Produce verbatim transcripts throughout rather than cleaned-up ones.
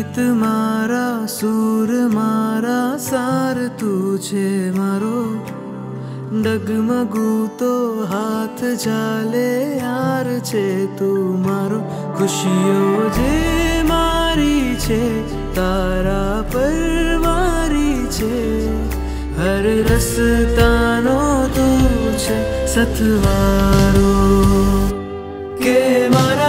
जीत मारा सूर मारा सार तुझे मारो, डगमगू तो हाथ जाले यार छे तू मारो। खुशियों जे मारी छे तारा परवारी छे, हर रस्तानो तू छे सतवारो। के मारा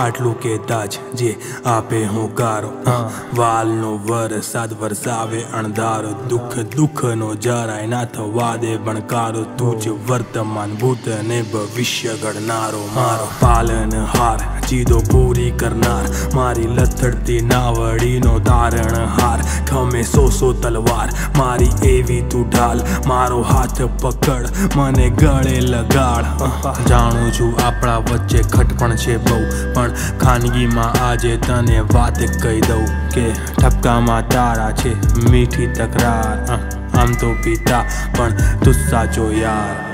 આટલું કેતા જ જે આપે હુંકારો, વાલનો વરસાદ વરસાવે અણધારો, દુઃખ દુઃખનો જરાય ના થવા દે બણકારો, તું જ વર્તમાન ભૂત ને ભવિષ્ય ઘડનારો, મારો પાલનહાર જીદો પૂરી કરનાર, મારી લથડતી નાવડીનો તારણહાર, ખમે સો સો તલવાર મારી એવી તું ઢાલ, મારો હાથ પકડ મને ગળે લગાડ। જાણું છું આપણા વચ્ચે ખટપણ છે બહુ, પણ ખાનગી માં આજે તને વાત કહી દઉં કે ઠપકામાં તારા છે મીઠી તકરાર, આમ તો પિતા પણ તું સાચો યાર।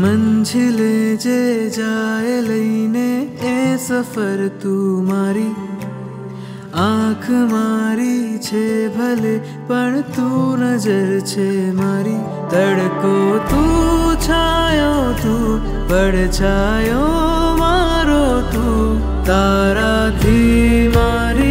મંજિલે જે જાય લઈને એ સફર તું મારી, આંખ મારી છે ભલે પણ તું નજર છે મારી, તડકો તું છાયો તું પડછાયો મારો, તું તારાથી મારી